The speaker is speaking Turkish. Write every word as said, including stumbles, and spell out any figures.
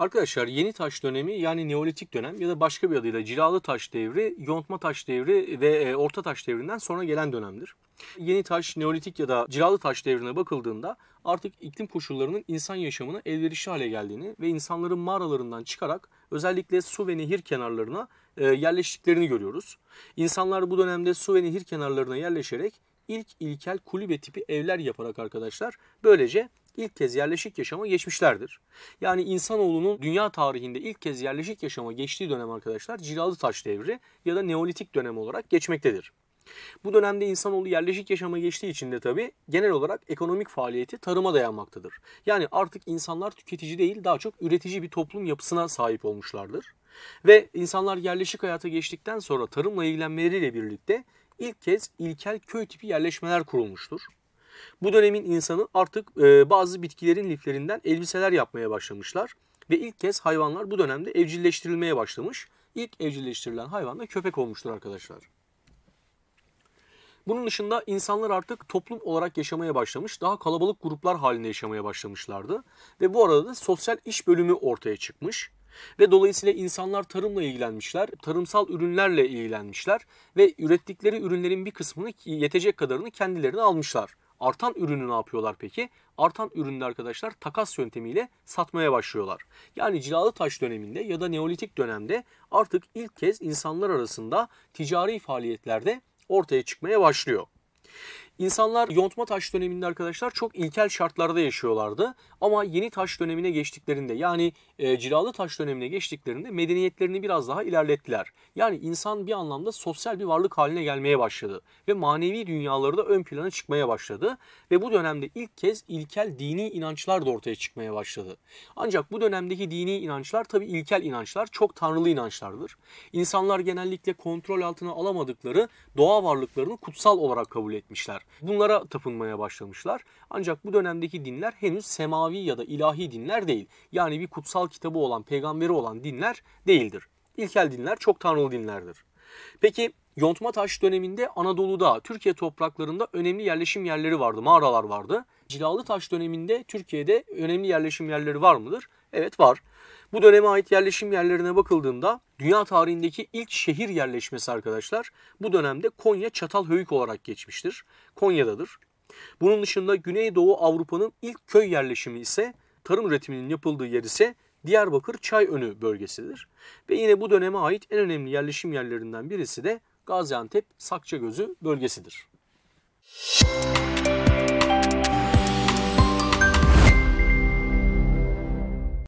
Arkadaşlar yeni taş dönemi yani Neolitik dönem ya da başka bir adıyla Cilalı Taş Devri, Yontma Taş Devri ve Orta Taş Devri'nden sonra gelen dönemdir. Yeni taş, Neolitik ya da Cilalı Taş Devri'ne bakıldığında artık iklim koşullarının insan yaşamına elverişli hale geldiğini ve insanların mağaralarından çıkarak özellikle su ve nehir kenarlarına yerleştiklerini görüyoruz. İnsanlar bu dönemde su ve nehir kenarlarına yerleşerek ilk ilkel kulübe tipi evler yaparak arkadaşlar böylece ilk kez yerleşik yaşama geçmişlerdir. Yani insanoğlunun dünya tarihinde ilk kez yerleşik yaşama geçtiği dönem arkadaşlar Cilalı Taş Devri ya da Neolitik dönem olarak geçmektedir. Bu dönemde insanoğlu yerleşik yaşama geçtiği için de tabi genel olarak ekonomik faaliyeti tarıma dayanmaktadır. Yani artık insanlar tüketici değil daha çok üretici bir toplum yapısına sahip olmuşlardır. Ve insanlar yerleşik hayata geçtikten sonra tarımla ilgilenmeleriyle birlikte ilk kez ilkel köy tipi yerleşmeler kurulmuştur. Bu dönemin insanı artık bazı bitkilerin liflerinden elbiseler yapmaya başlamışlar ve ilk kez hayvanlar bu dönemde evcilleştirilmeye başlamış. İlk evcilleştirilen hayvan da köpek olmuştur arkadaşlar. Bunun dışında insanlar artık toplum olarak yaşamaya başlamış, daha kalabalık gruplar halinde yaşamaya başlamışlardı ve bu arada da sosyal iş bölümü ortaya çıkmış. Ve dolayısıyla insanlar tarımla ilgilenmişler, tarımsal ürünlerle ilgilenmişler ve ürettikleri ürünlerin bir kısmını yetecek kadarını kendilerine almışlar. Artan ürünü ne yapıyorlar peki? Artan ürünü arkadaşlar takas yöntemiyle satmaya başlıyorlar. Yani Cilalı Taş döneminde ya da Neolitik dönemde artık ilk kez insanlar arasında ticari faaliyetlerde ortaya çıkmaya başlıyor. İnsanlar Yontma Taş döneminde arkadaşlar çok ilkel şartlarda yaşıyorlardı ama yeni taş dönemine geçtiklerinde yani e, Cilalı Taş dönemine geçtiklerinde medeniyetlerini biraz daha ilerlettiler. Yani insan bir anlamda sosyal bir varlık haline gelmeye başladı ve manevi dünyaları da ön plana çıkmaya başladı ve bu dönemde ilk kez ilkel dini inançlar da ortaya çıkmaya başladı. Ancak bu dönemdeki dini inançlar tabii ilkel inançlar çok tanrılı inançlardır. İnsanlar genellikle kontrol altına alamadıkları doğa varlıklarını kutsal olarak kabul etmişler. Bunlara tapınmaya başlamışlar. Ancak bu dönemdeki dinler henüz semavi ya da ilahi dinler değil. Yani bir kutsal kitabı olan, peygamberi olan dinler değildir. İlkel dinler çok tanrılı dinlerdir. Peki Yontma Taş döneminde Anadolu'da, Türkiye topraklarında önemli yerleşim yerleri vardı, mağaralar vardı. Cilalı Taş döneminde Türkiye'de önemli yerleşim yerleri var mıdır? Evet var. Bu döneme ait yerleşim yerlerine bakıldığında dünya tarihindeki ilk şehir yerleşmesi arkadaşlar bu dönemde Konya Çatalhöyük olarak geçmiştir. Konya'dadır. Bunun dışında Güneydoğu Avrupa'nın ilk köy yerleşimi ise tarım üretiminin yapıldığı yer ise Diyarbakır Çayönü bölgesidir. Ve yine bu döneme ait en önemli yerleşim yerlerinden birisi de Gaziantep Sakçagözü bölgesidir.